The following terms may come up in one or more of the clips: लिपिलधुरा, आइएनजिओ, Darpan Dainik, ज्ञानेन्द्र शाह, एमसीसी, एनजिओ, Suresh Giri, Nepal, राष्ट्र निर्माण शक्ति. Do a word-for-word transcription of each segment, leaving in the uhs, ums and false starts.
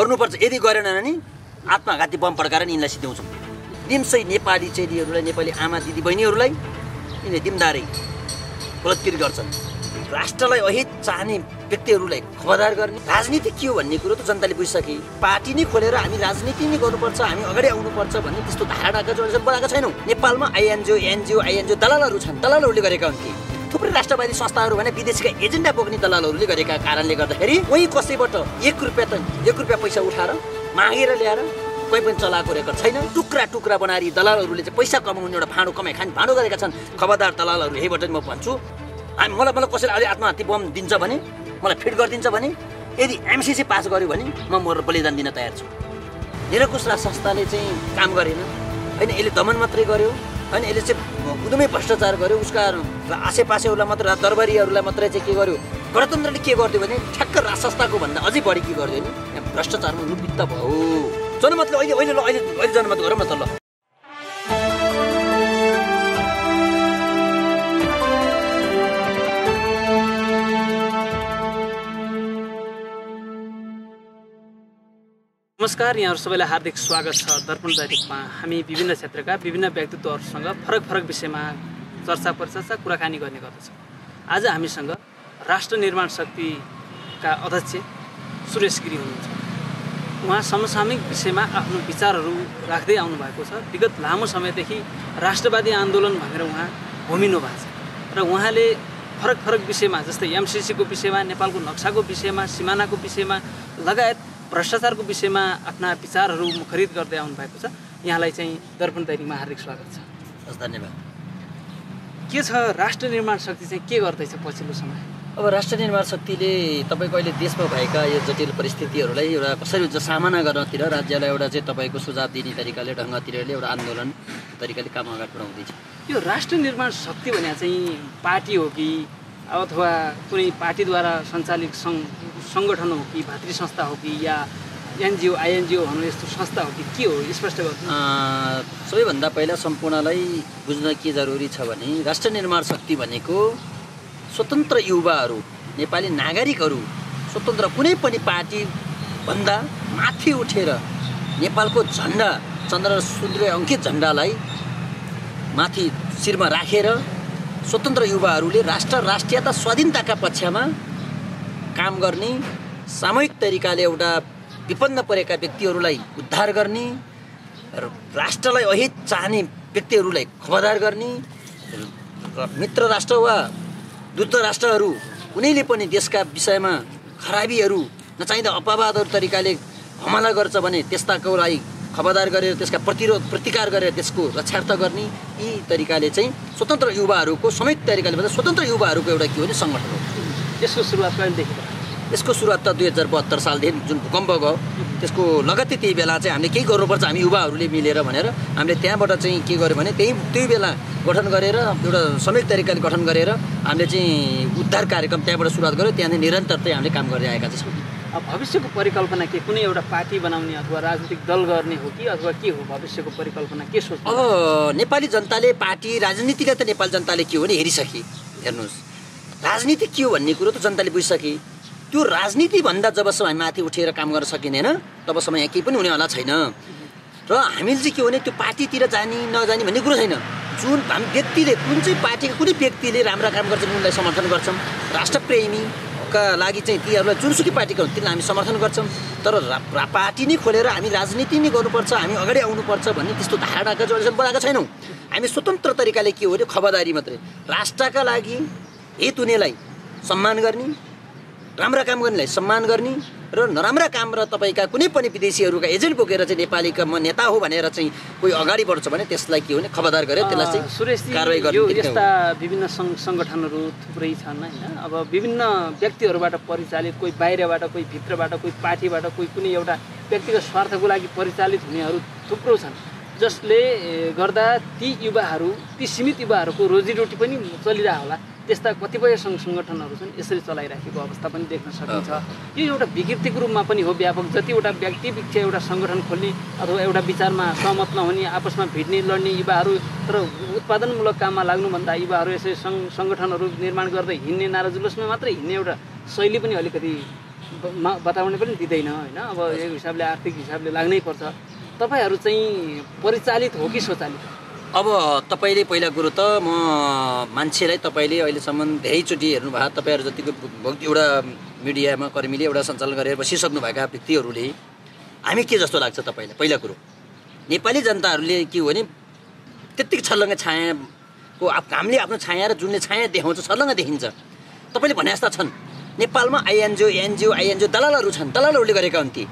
गर्नुपर्छ। यदि गरेन भने आत्मघाती बम पड्काएर यिनलाई सिध्याउँछौँ। निम्सै नेपाली चेलीहरूलाई, नेपाली आमा दिदी बहिनीहरूलाई यिनले दिमदारी बलत्कृत गर्छन्। राष्ट्रलाई अहित चाहने व्यक्तिहरूलाई खबरदार गर्ने राजनीति के हो भन्ने कुरो त जनताले बुझिसके। पार्टी नै खोलेर हामी राजनीति नै गर्नुपर्छ, हामी अगाडि आउनुपर्छ भन्ने त्यस्तो धारणाका जनताले बनाएको छैनौँ। नेपालमा आइएनजिओ एनजिओ आइएनजिओ दलालहरू छन्। दलालहरूले गरेका हुन् कि थुप्रै राष्ट्रवादी संस्थाहरू भने विदेशका एजेन्डा बोक्ने दलालहरूले गरेका कारणले गर्दाखेरि कोही कसैबाट एक रुपियाँ त एक रुपियाँ पैसा उठाएर मागेर ल्याएर कोही पनि चलाएको रेकर्ड छैन। टुक्रा टुक्रा बनाएर दलालहरूले चाहिँ पैसा कमाउने एउटा भाँडो कमाइ खाने भाँडो गरेका छन्। खबरदार दलालहरू, यहीबाट म भन्छु, हामी मलाई मलाई कसैले अहिले आत्महत्या बम दिन्छ भने, मलाई फिट गरिदिन्छ भने, यदि एमसिसी पास गर्यो भने म मेरो बलिदान दिन तयार छु। निरकुशला संस्थाले चाहिँ काम गरेन होइन, यसले दमन मात्रै गर्यो होइन, यसले चाहिँ कुदमै भ्रष्टाचार गर्यो, उसका आसेपासेहरूलाई मात्र, दरबारीहरूलाई मात्रै चाहिँ के गर्यो। गणतन्त्रले के गरिदियो भने ठ्याक्क राज संस्थाको भन्दा अझै बढी के गरिदियो भने भ्रष्टाचारमा निवृत्त भयो। जनमतले अहिले अहिले अहिले अहिले जनमत गरौँ न त ल। नमस्कार, यहाँहरु सबैलाई हार्दिक स्वागत छ दर्पण दैनिकमा। हामी विभिन्न क्षेत्रका विभिन्न व्यक्तित्वहरूसँग फरक फरक विषयमा चर्चा परिचर्चा कुराकानी गर्ने गर्दछौँ। आज हामीसँग राष्ट्र निर्माण शक्तिका अध्यक्ष सुरेश गिरी हुनुहुन्छ। उहाँ समसामयिक विषयमा आफ्नो विचारहरू राख्दै आउनुभएको छ। विगत लामो समयदेखि राष्ट्रवादी आन्दोलन भनेर उहाँ होमिनु भएको छ र उहाँले फरक फरक विषयमा जस्तै एमसिसीको विषयमा, नेपालको नक्साको विषयमा, सिमानाको विषयमा लगायत भ्रष्टाचारको विषयमा आफ्ना विचारहरू मुखरित गर्दै आउनु भएको छ। यहाँलाई चाहिँ दर्पण दैनिकमा हार्दिक स्वागत छ। धन्यवाद। के छ राष्ट्र निर्माण शक्ति चाहिँ के गर्दैछ पछिल्लो समय? अब राष्ट्र निर्माण शक्तिले तपाईँको अहिले देशमा भएका यो जटिल परिस्थितिहरूलाई एउटा कसरी सामना गर्नतिर राज्यलाई एउटा चाहिँ तपाईँको सुझाव दिने तरिकाले ढङ्गतिरले एउटा आन्दोलन तरिकाले काम अगाडि बढाउँदैछ। यो राष्ट्र निर्माण शक्ति भने चाहिँ पार्टी हो कि अथवा कुनै पार्टीद्वारा सञ्चालित सङ्घ सङ्गठन हो कि भातृ संस्था हो कि या एनजिओ आइएनजिओ भन्नु यस्तो संस्था हो कि के हो, स्पष्ट गर्नु। सबैभन्दा पहिला सम्पूर्णलाई बुझ्न के जरुरी छ भने राष्ट्र निर्माण शक्ति भनेको स्वतन्त्र युवाहरू, नेपाली नागरिकहरू स्वतन्त्र कुनै पनि पार्टीभन्दा माथि उठेर नेपालको झन्डा, चन्द्र सूर्य अङ्कित झन्डालाई माथि शिरमा राखेर स्वतन्त्र युवाहरूले राष्ट्र, राष्ट्रियता, स्वाधीनताका पक्षमा काम गर्ने, सामूहिक तरिकाले एउटा विपन्न परेका व्यक्तिहरूलाई उद्धार गर्ने, राष्ट्रलाई अहित चाहने व्यक्तिहरूलाई खबरदार गर्ने। मित्र राष्ट्र वा दूत राष्ट्रहरू कुनैले पनि देशका विषयमा खराबीहरू, नचाहिँदा अपवादहरू तरिकाले हमला गर्छ भने त्यस्ताको लागि खबरदार गरेर त्यसका प्रतिरोध प्रतिकार गरेर त्यसको रक्षार्थ गर्ने। यी तरिकाले चाहिँ स्वतन्त्र युवाहरूको संयुक्त तरिकाले भन्दा स्वतन्त्र युवाहरूको एउटा के हो भने सङ्गठन हो। यसको सुरुवात कहिलेदेखि? यसको सुरुवात त दुई हजार बहत्तर सालदेखि जुन भूकम्प गयो त्यसको लगत्तै त्यही बेला चाहिँ हामीले केही गर्नुपर्छ हामी युवाहरूले मिलेर भनेर हामीले त्यहाँबाट चाहिँ के गर्यो भने त्यही त्यही बेला गठन गरेर एउटा संयुक्त तरिकाले गठन गरेर हामीले चाहिँ उद्धार कार्यक्रम त्यहाँबाट सुरुवात गर्यो। त्यहाँदेखि निरन्तर चाहिँ हामीले काम गर्दै आएका छौँ। अब भविष्यको परिकल्पना के? कुनै एउटा पार्टी बनाउने अथवा राजनीतिक दल गर्ने हो कि अथवा के हो भविष्यको परिकल्पना, के सोच्नु? अब नेपाली जनताले पार्टी राजनीतिलाई त नेपाली जनताले के हो भने हेरिसके। हेर्नुहोस्, राजनीति के हो भन्ने कुरो त जनताले बुझिसके। त्यो राजनीतिभन्दा जबसम्म हामी माथि उठेर काम गर्न सकिँदैन तबसम्म यहाँ केही पनि हुनेवाला छैन। र हामीले चाहिँ के हो भने त्यो पार्टीतिर जाने नजाने भन्ने कुरो छैन। जुन हामी व्यक्तिले कुन चाहिँ पार्टीको कुनै व्यक्तिले राम्रा काम गर्छन् उनलाई समर्थन गर्छौँ। राष्ट्रप्रेमीका लागि चाहिँ तिनीहरूलाई जुनसुकै पार्टीको हुन् तिनलाई हामी समर्थन गर्छौँ। तर पार्टी नै खोलेर हामी राजनीति नै गर्नुपर्छ, हामी अगाडि आउनुपर्छ भन्ने त्यस्तो धारणाका जडसम्म बनाएका छैनौँ। हामी स्वतन्त्र तरिकाले के हो भने खबरदारी मात्रै, राष्ट्रका लागि हित हुनेलाई सम्मान गर्ने, राम्रा काम गर्नेलाई सम्मान गर्ने र नराम्रा काम र तपाईँका कुनै पनि विदेशीहरूका एजेन्ट बोकेर चाहिँ नेपालीका म नेता हो भनेर चाहिँ कोही अगाडि बढ्छ भने त्यसलाई के हो भने खबरदार गरेर त्यसलाई चाहिँ सुरेश कारवाही गर्ने। यस्ता विभिन्न सङ्घ सङ्गठनहरू थुप्रै छन् होइन। अब विभिन्न व्यक्तिहरूबाट परिचालित, कोही बाहिरबाट, कोही भित्रबाट, कोही पार्टीबाट, कोही कुनै एउटा व्यक्तिगत स्वार्थको लागि परिचालित हुनेहरू थुप्रो छन् जसले गर्दा ती युवाहरू, ती सीमित युवाहरूको रोजीरोटी पनि चलिरहेको होला। त्यस्ता कतिपय सङ्घ सङ्गठनहरू छन् यसरी चलाइराखेको अवस्था पनि देख्न सकिन्छ। यो एउटा विकृतिको रूपमा पनि हो व्यापक। जतिवटा व्यक्ति पिच्छे एउटा सङ्गठन खोल्ने अथवा एउटा विचारमा सहमत नहुने, आपसमा भिड्ने, लड्ने युवाहरू तर उत्पादनमूलक काममा लाग्नुभन्दा युवाहरू यसरी सङ्घ सङ्गठनहरू निर्माण गर्दै हिँड्ने, नारा जुलुसमा मात्रै हिँड्ने एउटा शैली पनि अलिकति बताने पनि दिदैन हैन। अब यो हिसाबले आर्थिक हिसाबले लाग्नै पर्छ। तपाईहरु चाहिँ परिचालित हो कि स्वचालित? अब तपाईले पहिला कुरो त म मान्छेलाई तपाईले अहिले सम्म धेरै चोटी हेर्नु भा तपाईहरु जतिको एउटा मिडियामा कर्मीले एउटा सञ्चालन गरेर बसिसक्नु भएका व्यक्तिहरुले हामी के जस्तो लाग्छ तपाईलाई? पहिला कुरो नेपाली जनताहरुले के हो नि त्यतिकै छलङ्ग छायाको हामीले आफ्नो छाया र जुनले छाया देखाउँछ छलङ्ग देखिन्छ। तपाईले भने जस्ता छन् नेपालमा आइएनजिओ एनजिओ आइएनजिओ दलालहरू छन्, दलालहरूले गरेका हुन् ती।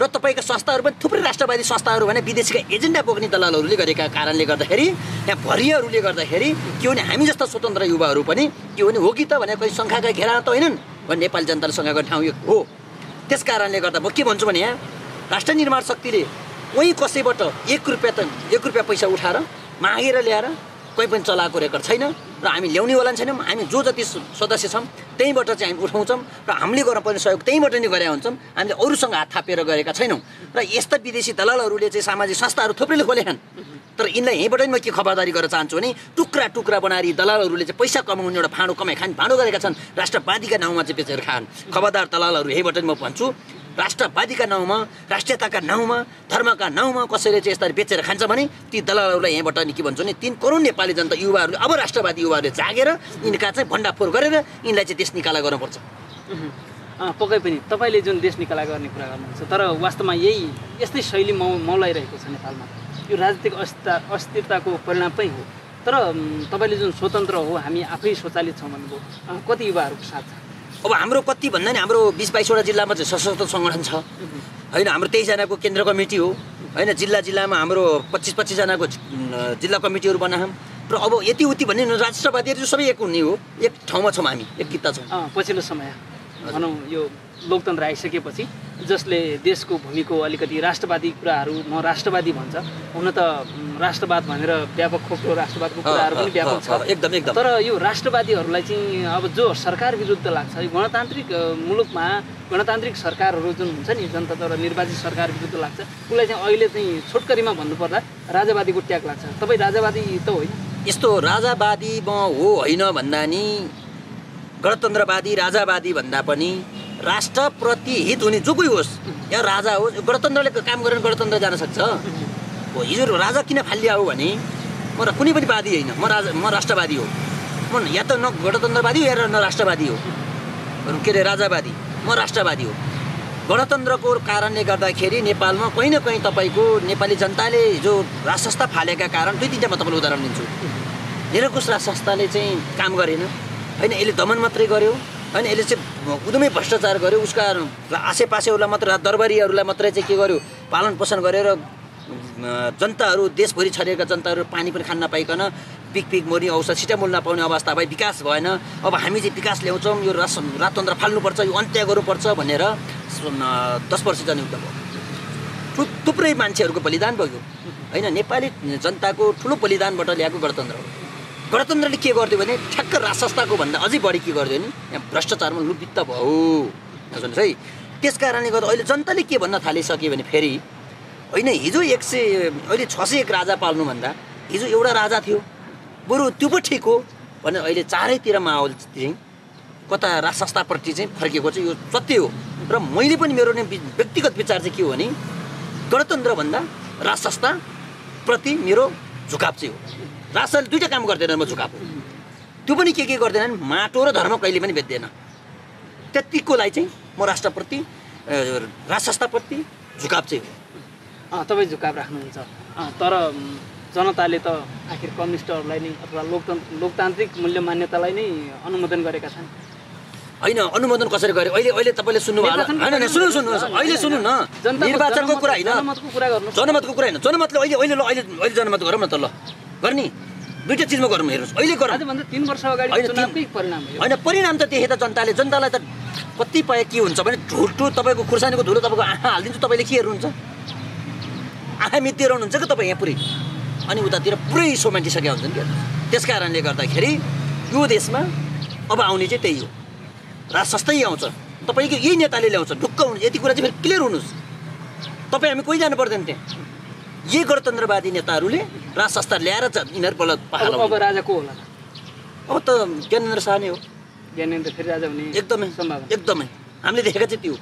र तपाईका संस्थाहरू पनि थुप्रै राष्ट्रवादी संस्थाहरू भने विदेशीका एजेन्डा बोक्ने दलालहरूले गरेका कारणले गर्दाखेरि यहाँ भरियाहरूले गर्दाखेरि के हो नि हामी जस्ता स्वतन्त्र युवाहरू पनि के हो नि हो कि त भने कोही संख्याका घेरा त होइनन् भने नेपाल जनताले सँगको ठाउँ यो हो। त्यस कारणले गर्दा म के भन्छु भने यहाँ राष्ट्र निर्माण शक्तिले कोही कसैबाट एक रुपियाँ त एक रुपियाँ पैसा उठाएर मागेर ल्याएर कोही पनि चलाएको रेकर्ड छैन र हामी ल्याउने वाला छैनौँ। हामी जो जति सदस्य छौँ त्यहीँबाट चाहिँ हामी उठाउँछौँ र हामीले गर्नुपर्ने सहयोग त्यहीँबाट नै गरेका हुन्छौँ। हामीले अरूसँग हात थापेर गरेका छैनौँ र यस्ता विदेशी दलालहरूले चाहिँ सामाजिक संस्थाहरू थुप्रैले खोलेछन्। तर यिनलाई यहीँबाट नै म के खबरदारी गर्न चाहन्छु भने टुक्रा टुक्रा बनाएर दलालहरूले चाहिँ पैसा कमाउने एउटा भाँडो कमाइ खान भाँडो गरेका छन्, राष्ट्रवादीका नाउँमा चाहिँ बेचेर खान्। खबरदार दलालहरू यहीँबाट नै म भन्छु, राष्ट्रवादीका नाउँमा राष्ट्रियताका नाउँमा धर्मका नाउँमा कसैले चाहिँ यसरी बेचेर खान्छ भने ती दलालहरूलाई यहाँबाट नि के भन्छ भने तीन करोड नेपाली जनता युवाहरूले अब राष्ट्रवादी युवाहरूले जागेर यिनका चाहिँ भण्डाफोर गरेर यिनलाई चाहिँ देश निकाला गर्नुपर्छ। पक्कै पनि तपाईँले जुन देश निकाला गर्ने कुरा गर्नुहुन्छ तर वास्तवमा यही यस्तै शैली मौलाइरहेको छ नेपालमा। यो राजनीतिक अस्थिरता अस्थिरताको परिणाम पनि हो। तर तपाईँले जुन स्वतन्त्र हो हामी आफै स्वचालित छौँ भन्नुभयो, कति युवाहरूको साथ छ? अब हाम्रो कति भन्दा नि हाम्रो बिस बाइसवटा जिल्लामा चाहिँ सशस्त्र सङ्गठन छ होइन। हाम्रो तेइसजनाको केन्द्र कमिटी हो होइन। जिल्ला जिल्लामा हाम्रो पच्चिस पच्चिसजनाको जिल्ला कमिटीहरू बनायौँ। र अब यति उति भन्ने राष्ट्रवादीहरू सबै एक हुने हो, एक ठाउँमा छौँ, हामी एक किता छौँ। पछिल्लो समय भनौँ यो लोकतन्त्र आइसकेपछि जसले देशको भूमिको अलिकति राष्ट्रवादी कुराहरू म राष्ट्रवादी भन्छ, हुन त राष्ट्रवाद भनेर व्यापक खोपको राष्ट्रवादको कुराहरू पनि व्यापक छ एकदम एकदम। तर यो राष्ट्रवादीहरूलाई चाहिँ अब जो सरकार विरुद्ध लाग्छ, यो गणतान्त्रिक मुलुकमा गणतान्त्रिक सरकारहरू जुन हुन्छ नि जनताद्वारा निर्वाचित सरकार विरुद्ध लाग्छ उसलाई चाहिँ अहिले चाहिँ छोटकरीमा भन्नुपर्दा राजावादीको ट्याग लाग्छ। तपाईँ राजावादी त होइन? यस्तो राजावादी म हो होइन भन्दा नि गणतन्त्रवादी राजावादी भन्दा पनि राष्ट्रप्रति हित हुने जो कोही होस् या राजा होस् गणतन्त्रले काम गरेर गणतन्त्र जान सक्छ। हो हिजो राजा किन फालिया हो भने म कुनै पनि वादी होइन, म राजा म राष्ट्रवादी हो। म या त न गणतन्त्रवादी हो या न राष्ट्रवादी हो, के अरे राजावादी, म राष्ट्रवादी हो। गणतन्त्रको कारणले गर्दाखेरि नेपालमा कहीँ न कहीँ तपाईँको नेपाली जनताले जो राज संस्था फालेका कारण दुई तिनवटा म तपाईँलाई उदाहरण दिन्छु। निरङ्कुश राज संस्थाले चाहिँ काम गरेन होइन, यसले दमन मात्रै गर्यो होइन, यसले चाहिँ उदमै भ्रष्टाचार गर्यो, उसका आसेपासेहरूलाई मात्र दरबारीहरूलाई मात्रै चाहिँ के गर्यो पालन पोषण गरेर जनताहरू देशभरि छरिएका जनताहरू पानी पनि खान नपाइकन पिक पिक मर्ने अवस्था सिटामोल नपाउने अवस्था भए विकास भएन। अब हामी चाहिँ विकास ल्याउँछौँ, यो राज राजतन्त्र फाल्नुपर्छ, यो अन्त्य गर्नुपर्छ भनेर दस वर्ष जनयुद्ध भयो। थु थुप्रै मान्छेहरूको बलिदान भयो होइन। नेपाली जनताको ठुलो बलिदानबाट ल्याएको गणतन्त्र हो। गणतन्त्रले के गरिदियो भने ठ्याक्क राज संस्थाको भन्दा अझै बढी के गरिदियो भने यहाँ भ्रष्टाचारमा लुबित्त भयो सुन्नुहोस् है। त्यस कारणले गर्दा अहिले जनताले के भन्न थालिसक्यो भने फेरि होइन हिजो एक सय अहिले छ सय एक राजा पाल्नुभन्दा हिजो एउटा राजा थियो बरु त्यो पो ठिक हो भने अहिले चारैतिर माहौल चाहिँ कता राज संस्थाप्रति चाहिँ फर्किएको चाहिँ यो सत्य हो। र मैले पनि मेरो नै व्यक्तिगत विचार चाहिँ के हो भने गणतन्त्रभन्दा राज संस्थाप्रति मेरो झुकाव चाहिँ हो। राष्ट्रले दुईवटा काम गर्दैनन् म झुकाएको, त्यो पनि के के गर्दैनन् माटो र धर्म कहिले पनि बेच्दैन। त्यतिको लागि चाहिँ म राष्ट्रप्रति राज संस्थाप्रति झुकाव चाहिँ हो। तपाईँ झुकाव राख्नुहुन्छ तर जनताले त आखिर कम्युनिस्टहरूलाई नै अथवा लोकतन्त्र लोकतान्त्रिक मूल्य मान्यतालाई नै अनुमोदन गरेका छन् होइन। अनुमोदन कसरी गरे अहिले अहिले तपाईँले सुन्नुभयो होइन? सुन्नु सुन्नुहोस् अहिले सुन्नु न, निर्वाचनको कुरा होइन, जनमतको कुरा गर्नु, जनमतको कुरा होइन। जनमतले अहिले अहिले अहिले अहिले जनमत गरौँ न त ल गर्ने दुईवटा चिजमा गरौँ हेर्नुहोस् अहिले गरौँ होइन। परिणाम त देखेँ त जनताले जनतालाई त कतिपय के हुन्छ भने ढुल्टो तपाईँको खुर्सानीको धुलो तपाईँको आँखा हालिदिन्छु, तपाईँले के हेर्नुहुन्छ आँखा मितिर हुनुहुन्छ कि तपाईँ यहाँ पुरै अनि उतातिर पुरै सोमाटिसकेका हुन्छ नि क्या। त्यस कारणले गर्दाखेरि यो देशमा अब आउने चाहिँ त्यही हो राज संस्थै आउँछ, तपाईँको यही नेताले ल्याउँछ, ढुक्क हुनु यति कुरा चाहिँ फेरि क्लियर हुनुहोस्। तपाईँ हामी कोही जानु पर्दैन त्यहाँ, यही गणतन्त्रवादी नेताहरूले राज संस्था ल्याएर यिनीहरू बल पहाड। अब राजा को होला? अब त ज्ञानेन्द्र शाह नै हो। ज्ञानेन्द्र फेरि राजा हुने एकदमै सम्भावना एकदमै हामीले देखेका चाहिँ त्यो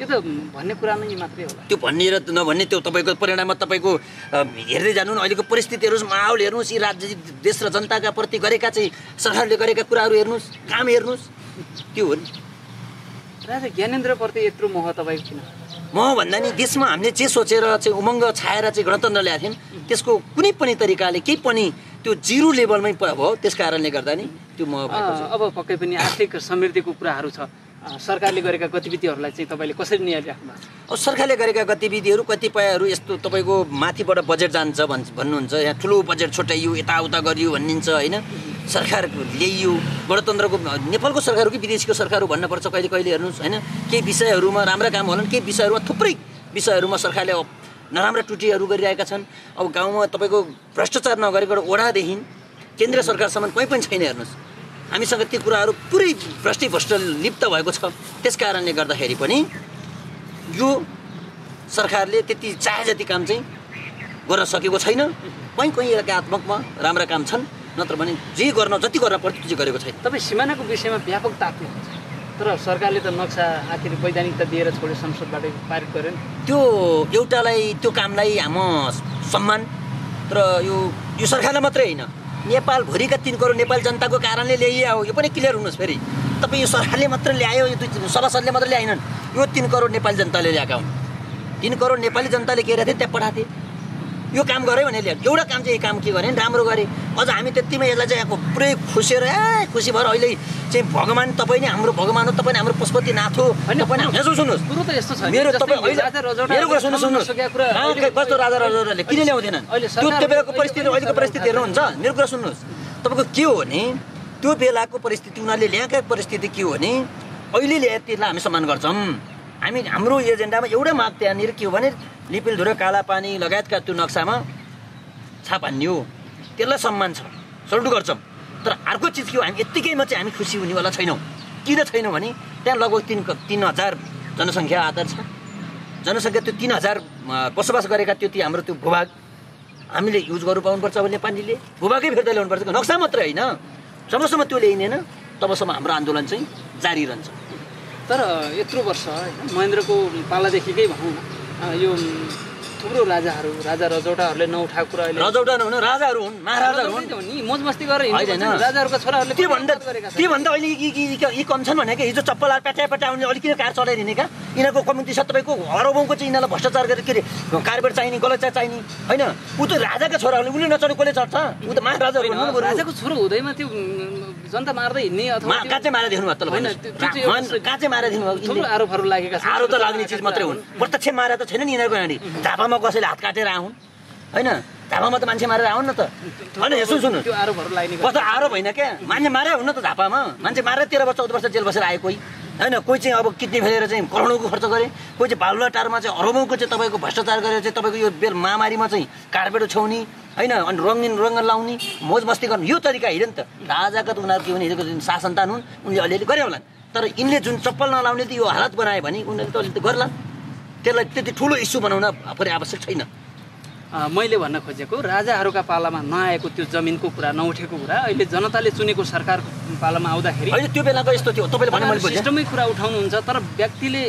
यो त भन्ने कुरामा नि मात्रै होला। त्यो भन्ने र नभन्ने त्यो तपाईको परिणाममा तपाईको हेर्दै जानु न अहिलेको परिस्थितिहरु माहौल हेर्नुस्, यी राज्य देश र जनताका प्रति गरेका चाहिँ सरकारले गरेका कुराहरु हेर्नुस्, काम हेर्नुस्, त्यो हो नि। राजा ज्ञानेन्द्र प्रति यत्रो मोह तपाईको किन? मोह भन्दा नि देशमा हामीले जे सोचेर चाहिँ उमंग छाएर चाहिँ गणतन्त्र ल्याएको थियौं त्यसको कुनै पनि तरिकाले केही पनि त्यो जीरो लेभलमै भयो, त्यस कारणले गर्दा नि त्यो मोह भएको छ। अब पक्कै पनि आर्थिक समृद्धिको कुराहरु छ, सरकारले गरेका गतिविधिहरुलाई चाहिँ तपाईले कसरी न्याय राख्नु? अब सरकारले गरेका गतिविधिहरु कतिपयहरु यस्तो तपाईको माथिबाट बजेट जान्छ भन्नुहुन्छ, यहाँ ठुलो बजेट छुट्याइयो, यताउता गरियो भन्निन्छ हैन, सरकार ल्याइयो गणतन्त्रको नेपालको सरकार हो कि विदेशीको सरकार हो भन्न पर्छ कहिले कहिले हेर्नुस् हैन। केही विषयहरुमा राम्रा काम होलन, केही विषयहरुमा थुप्रै विषयहरुमा सरकारले नराम्रा टुटीहरु गरिरहेका छन्। अब गाउँमा तपाईको भ्रष्टाचार नगरेको ओडा देखिन केन्द्र सरकारसम्म कुनै पनि छैन हेर्नुस्, हामीसँग ती कुराहरु पुरै भ्रष्टभ्रष्ट लिप्त भएको छ। त्यस कारणले गर्दाखेरि पनि यो सरकारले त्यति चाहे जति काम चाहिँ गर्न सकेको छैन। कहीं कहीं एकात्मकमा राम्रा काम छन्, नत्र भने जे गर्न जति गर्न पर्छ त्यो गरेको छैन। तपाई सीमानाको विषयमा व्यापक तात्नु हुन्छ, तर सरकारले त नक्सा आखिर वैधानिकता दिएर छोड्यो, संसदबाट पारित गर्यो। त्यो एउटालाई त्यो कामलाई म सम्मान, तर यो यो सरकारले मात्रै हैन नेपाल भरिका तीन करोड नेपाल जनताको कारणले ल्याइयो, यो पनि क्लियर हुनुस्। फेरि तपाईं यो सरकारले मात्र ल्यायो, यो दुई सभासदले मात्र ल्याएनन्, यो तीन करोड नेपाल जनताले ल्याएका हुन्। तीन करोड नेपाली जनताले के गरेथे त्यहाँ पठाथे, यो काम गरे भने ल्यायो। एउटा काम चाहिँ काम के गरे राम्रो गरे, अझ हामी त्यतिमै यसलाई चाहिँ यहाँको पुरै खुसेर ए खुसी भएर अहिले चाहिँ भगवान तपाईं नै हाम्रो भगवान हो, तपाईं हाम्रो पशुपतिनाथ हो हैन। यसो सुन्नुस्, पुरो त यस्तो छ मेरो तपाईं अहिले राजा रजौडा मेरो कुरा सुन्नुस् सुन्नुस् कस्तो राजा रजौडाले किन ल्याउँदैनन्? त्यो त्यो बेलाको परिस्थिति अहिलेको परिस्थिति हेर्नुहुन्छ, मेरो कुरा सुन्नुस्। तपाईको के हो भने त्यो बेलाको परिस्थिति उनीहरुले ल्याएका परिस्थिति के हो भने अहिले ल्याए त्यसलाई हामी सम्मान गर्छौं। हामी हाम्रो एजेन्डामा एउटा माग त्यहाँनिर के हो भने लिपिलधुरा कालापानी लगायतका त्यो नक्सामा छाप हान्ने हो, त्यसलाई सम्मान छ, सल्युट गर्छौं। तर अर्को चिज के हो, हामी यतिकैमा चाहिँ हामी खुसी हुनेवाला छैनौँ। किन छैनौँ भने त्यहाँ लगभग तीन तीन हजार जनसङ्ख्या आधार छ, जनसङ्ख्या त्यो तीन हजार बसोबास गरेका त्यो त्यो हाम्रो त्यो भूभाग हामीले युज गर्नु पाउनुपर्छ। अब नेपालीले भूभागै फिर्ता ल्याउनुपर्छ, नक्सा मात्रै होइन। जबसम्म त्यो ल्याइँदैन तबसम्म हाम्रो आन्दोलन चाहिँ जारी रहन्छ। तर यत्रो वर्ष महेन्द्रको पालादेखिकै भनौँ यो थुप्रो राजाहरू राजा रजौटाहरूले नउठाएको कुरा अहिले रजौटा नहुनु राजाहरू हुन्, महाराजाहरू हुन् नि, मोज मस्ती गरेर हिँड्दैन राजाहरूको छोराहरूले। त्यो भन्दा त्यो भन्दा अहिले यी कम छन् भने के हिजो चप्पल आएर प्याट्या प्याट्या आउने अलिक किन कार चलाइदिनेका यिनीहरूको कम्युनिटी छ तपाईँको हरौँको चाहिँ यिनीलाई भ्रष्टाचार गरेर के कारबेट चाहिने गलत चाहिने होइन। ऊ त राजाका छोराहरूले उसले नचढ्ने कसले चढ्छ? ऊ त महाराजाहरू हुन्, राजाको छोरो हुँदैमा त्यो जनता मार्दै हिँड्ने अथवा काँचै मारेर देख्नु भयो तल होइन? काँचै मारेर देख्नु भयो, थुप्रो आरोपहरू लागेका छन्। आरोप त लाग्ने चिज मात्रै हुन्, प्रत्यक्ष मारे त छैन नि यिनीहरूको। यहाँनिर झापामा कसैले हात काटेर आउन् होइन, झापामा त मान्छे मारेर आउन् न त होइन? यसो सुन्नु त्यो आरोपहरू लाग्ने कस आरोप होइन क्या, मान्छे मारे हुन्न त झापामा, मान्छे मारेर तेह्र वर्ष चौध वर्ष जेल बसेर आयो कोही होइन। कोही चाहिँ अब किडनी फेलेर चाहिँ करोडौँको खर्च गरे, कोही चाहिँ बालुवाटारमा चाहिँ अरबौँको चाहिँ तपाईँको भ्रष्टाचार गरेर चाहिँ तपाईँको यो बेर महामारीमा चाहिँ कार्पेट उछ्याउने होइन, अनि रङ्गिन रङ्ग लाउने मोज मस्ती गर्नु यो तरिका होइन नि त। राजाका त उनीहरू के हुने हिजोको जुन शासनतान हुन् उनले अलिअलि गरे होलान्, तर यिनले जुन चप्पल नलाउने त यो हालत बनायो भने उनीहरूले त अलिअलि त गर्लान्। त्यसलाई त्यति ठुलो इस्यु बनाउन फेरि आवश्यक छैन। मैले भन्न खोजेको राजाहरूका पालामा नआएको त्यो जमिनको कुरा नउठेको कुरा अहिले जनताले चुनेको सरकारको पालामा आउँदाखेरि अहिले त्यो बेलाको यस्तो थियो। तपाईले भने मैले सिस्टममै कुरा उठाउनुहुन्छ, तर व्यक्तिले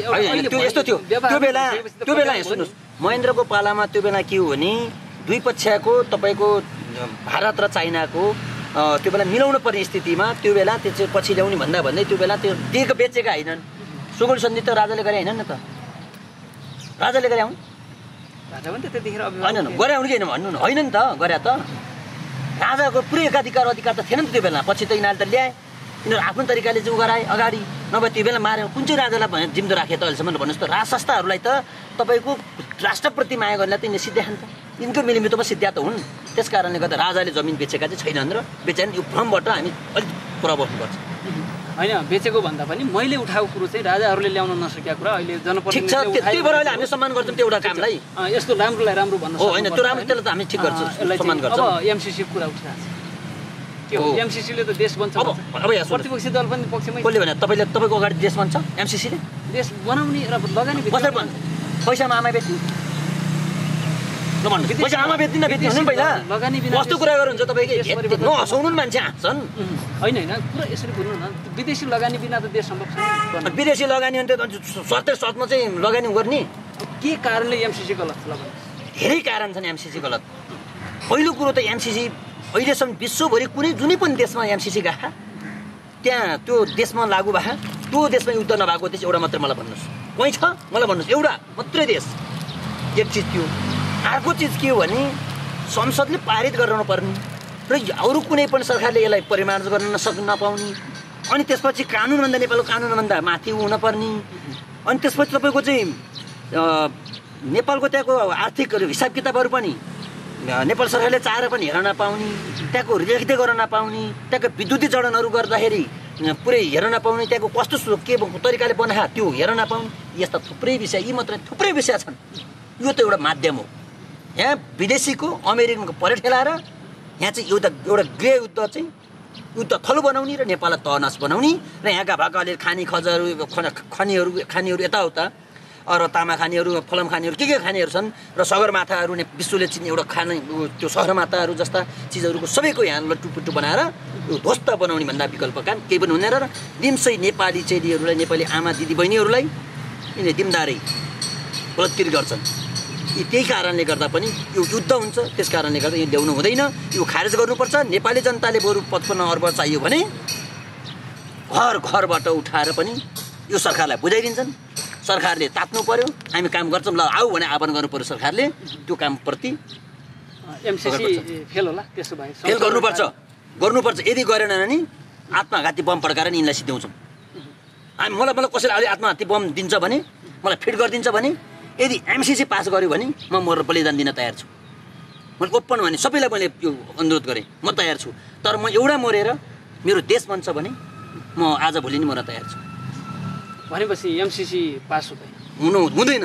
त्यो यस्तो थियो त्यो बेला त्यो बेला हेर्नुहोस् महेन्द्रको पालामा त्यो बेला के हो भने दुई पक्षको तपाईको भारत र चाइनाको त्यो बेला मिलाउनु पर्ने स्थितिमा त्यो बेला त्यो पछि ल्याउने भन्दा भन्दै त्यो बेला त्यो दिएको बेचेका हैनन्। सुगुण सन्धि त राजाले गरे हैनन् न त, राजाले गरे हुन्, राजा पनि त्यतिखेर होइन गरे हुन् कि हैन भन्नु न, होइन नि त गरे त। राजाको पुरै एकाधिकार अधिकार त थिएन नि त्यो बेला, पछि त यिनीहरूले त ल्याए, यिनीहरू आफ्नो तरिकाले चाहिँ उगराए अगाडि, नभए त्यो बेला मार्यो। कुन चाहिँ राजालाई भने जिम्मेदार राखे त अहिलेसम्म भन्नुहोस् त? राज संस्थाहरूलाई त तपाईँको राष्ट्रप्रति माया गर्नेलाई त यिनले सिद्ध्याएन त, यिनको मिलिमितोमा सिद्ध्या त हुन्। त्यस कारणले गर्दा राजाले जमिन बेचेका चाहिँ छैनन् र बेचेन, यो भ्रमबाट हामी अलिक पर बस्नुपर्छ हैन। बेचेको भन्दा पनि मैले उठाएको कुरो चाहिँ राजाहरूले ल्याउन नसकेका कुरा अहिले जनप्रतिनिधिले त्यही भएर अहिले हामी सम्मान गर्छौं त्यो एउटा कामलाई। यस्तो राम्रोलाई राम्रो भन्न सक्छौं हैन, त्यो राम्रो त्यसलाई त हामी ठीक गर्छौं, सम्मान गर्छौं। अब एमसीसी कुरा उठ्छ, त्यो एमसीसी ले त देश बन्छ। अब अब यहाँ प्रतिपक्षी दल पनि पक्षमै कसले भने तपाईले तपाईको अगाडि देश बन्छ एमसीसी ले देश बनाउने र लगानी भित्र पैसामा आमा बेच्नु पैसा आमा बेच्दिनँ बेच्दिनँ पैसा कस्तो कुरा गर्नुहुन्छ तपाईकै नहसाउनु मान्छे हाँस्छन् हैन हैन पुरा यसरी बोल्नु न विदेशी लगानी बिना त देश सम्भव छैन। विदेशी लगानी अनि त सत्य सत्मा चाहिँ लगानी गर्ने के कारणले एमसीसी गलत छ? धेरै कारण छन् एमसीसी गलत। पहिलो कुरा त एमसीसी अहिलेसम्म विश्वभरि कुनै जुनै पनि देशमा एमसीसी गहा त्यहाँ त्यो देशमा लागू भा त्यो देशमा युद्ध नभएको देश एउटा मात्र मलाई भन्नुस् कोही छ? मलाई भन्नुस् एउटा मात्रै देश। एक चीज त्यो। अर्को चीज के हो भने संसदले पारित गराउनु पर्ने र अरू कुनै पनि सरकारले यसलाई परिमार्जन गर्न नसक्नु नपाउने अनि त्यसपछि कानुनभन्दा नेपालको कानुनभन्दा माथि हुनुपर्ने अनि त्यसपछि तपाईको चाहिँ नेपालको त्यहाँको आर्थिक हिसाब किताबहरू पनि नेपाल सरकारले चाहेर पनि हेर्न नपाउने त्यहाँको लेख्दै गर्न नपाउने त्यहाँको विद्युतीय जडनहरू गर्दाखेरि पुरै हेर्न नपाउने त्यहाँको कस्तो के तरिकाले बनाहा त्यो हेर्न नपाउने यस्ता थुप्रै विषय यी मात्र थुप्रै विषय छन्। यो त एउटा माध्यम हो। यहाँ विदेशी को अमेरिकन को परेड खेलाएर यहाँ चाहिँ एउटा एउटा गृह युद्ध चाहिँ युद्ध थलो बनाउने र नेपाललाई तहनास बनाउने र यहाँका भाकाले खानी खजहरू खनीहरू खानीहरू यताउता अरू तामा खानेहरू फलम खानेहरू के के खानेहरू छन् र सगरमाथाहरू विश्वले चिन्ने एउटा खाने त्यो सगरमाथाहरू जस्ता चिजहरूको सबैको यहाँ लट्टुपुट्टु बनाएर यो ध्वस्त बनाउने भन्दा विकल्प काम केही पनि हुँदैन र निम्सै नेपाली चेलीहरूलाई नेपाली आमा दिदी बहिनीहरूलाई यिनले दिमदारै बलात्कार गर्छन्। यी त्यही कारणले गर्दा पनि यो युद्ध हुन्छ। त्यस कारणले गर्दा यो ल्याउनु हुँदैन, यो खारेज गर्नुपर्छ। नेपाली जनताले बरु पचपन्न अर्ब चाहियो भने घर घरबाट उठाएर पनि यो सरकारलाई बुझाइदिन्छन्। सरकारले तात्नु पर्यो, हामी काम गर्छौँ ल आऊ भने आह्वान गर्नु पर्यो। सरकारले त्यो कामप्रति एमसीसी फेल होला। त्यसो भए फेल गर्नुपर्छ गर्नुपर्छ यदि गरेन भने आत्मघाती बम पड्काएर नि यिनलाई सिध्याउँछौँ हामी। मलाई मलाई कसैले अहिले आत्मघाती बम दिन्छ भने मलाई फिट गरिदिन्छ भने यदि एमसीसी पास गर्यो भने म मेरो बलिदान दिन तयार छु। मैले ओपन भने सबैलाई मैले यो अनुरोध गरेँ म तयार छु, तर म एउटा मरेर मेरो देश बन्छ भने म आजभोलि नै मर्न तयार छु। भनेपछि एमसीसी पास हुँदैन हुनु हुँदैन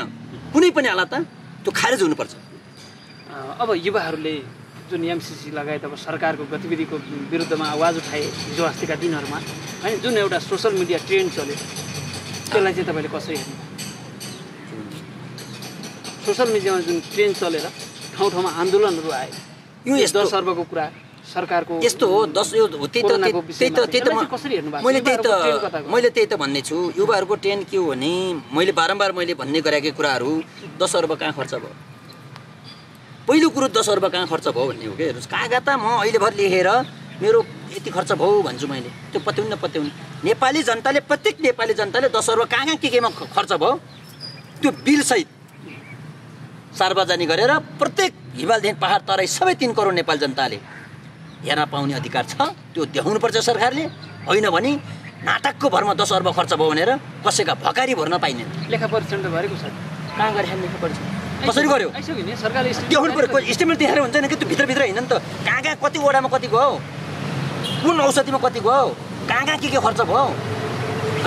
कुनै पनि हालतमा त्यो खारेज हुनुपर्छ। अब युवाहरूले जुन एमसीसी लगायत अब सरकारको गतिविधिको विरुद्धमा आवाज उठाए हिजो अस्तिका दिनहरूमा होइन, जुन एउटा सोसल मिडिया ट्रेन्ड चल्यो त्यसलाई चाहिँ तपाईँले कसरी हेर्नु? सोसल मिडियामा जुन ट्रेन्ड चलेर ठाउँ ठाउँमा आन्दोलनहरू आए यो दस अर्बको कुरा सरकारको यस्तो हो दस यो त्यही त त्यही त मैले त्यही त मैले त्यही त भन्ने छु। युवाहरूको ट्रेन्ड के हो भने मैले बारम्बार मैले भन्ने गरेकै कुराहरू दस अर्ब कहाँ खर्च भयो, पहिलो कुरो दस अर्ब कहाँ खर्च भयो भन्ने हो कि हेर्नुहोस्। कागता म अहिले भर लेखेर मेरो यति खर्च भयो भन्छु मैले त्यो पत्याउनु नपत्याउनु। नेपाली जनताले प्रत्येक नेपाली जनताले दस अर्ब कहाँ कहाँ के केमा खर्च भयो त्यो बिलसहित सार्वजनिक गरेर प्रत्येक हिमालदेखि पहाड तराई सबै तिन करोड नेपाली जनताले हेर्न पाउने अधिकार छ। त्यो देखाउनुपर्छ सरकारले, होइन भने नाटकको भरमा दस अर्ब खर्च भयो भनेर कसैका भकारी भर्न पाइने। लेखा परीक्षण त गरेको छ, कहाँ गरेर लेखा परीक्षण कसरी गर्यो सरकारले? देखाउनु पर्यो, स्टेटमेन्ट देखाएर हुन्छ नि कि त्यो भित्रभित्र होइन नि त। कहाँ कहाँ कति वडामा कति गयो, कुन औषधिमा कति गयो, कहाँ कहाँ के के खर्च भयो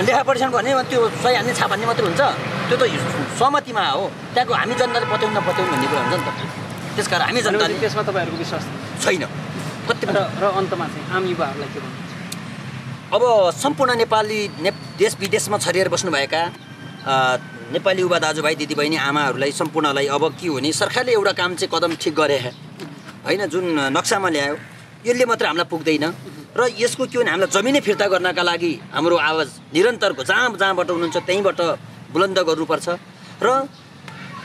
लेखा परीक्षण गर्ने त्यो सही हान्ने छाप हान्ने मात्रै हुन्छ। त्यो त सहमतिमा हो, त्यहाँको हामी जनताले पत्याउनु नपत्याउनु भन्ने कुरा हुन्छ नि त। त्यस कारण हामी जनताले त्यसमा तपाईँहरूको विश्वास छैन। र अन्तमा चाहिँ आम युवाहरूलाई के भन्नुहुन्छ? अब सम्पूर्ण नेपाली ने देश विदेशमा छरिएर बस्नुभएका नेपाली युवा दाजुभाइ दिदीबहिनी आमाहरूलाई सम्पूर्णलाई अब के हुने सरकारले एउटा काम चाहिँ कदम ठिक गरे होइन, जुन नक्सामा ल्यायो यसले मात्र हामीलाई पुग्दैन र यसको के हो भने हामीलाई जमिनै फिर्ता गर्नका लागि हाम्रो आवाज निरन्तरको जहाँ जहाँबाट हुनुहुन्छ त्यहीँबाट बुलन्द गर्नुपर्छ। र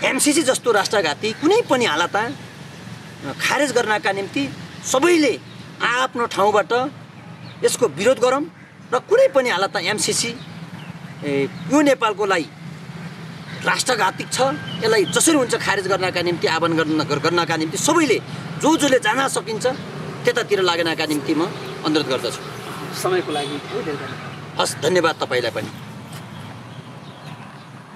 एमसीसी जस्तो राष्ट्रघाती कुनै पनि हालतमा खारेज गर्नका निम्ति सबैले आफ्नो ठाउँबाट यसको विरोध गरौँ र कुनै पनि हालतमा एमसीसी यो नेपालको लागि राष्ट्रघातिक छ यसलाई जसरी हुन्छ खारेज गर्नका निम्ति आह्वान गर्न गर्नका निम्ति सबैले जो जोले जान सकिन्छ त्यतातिर लाग्नका निम्ति म अनुरोध गर्दछु। समयको लागि धेरै धेरै हस् धन्यवाद तपाईँलाई पनि।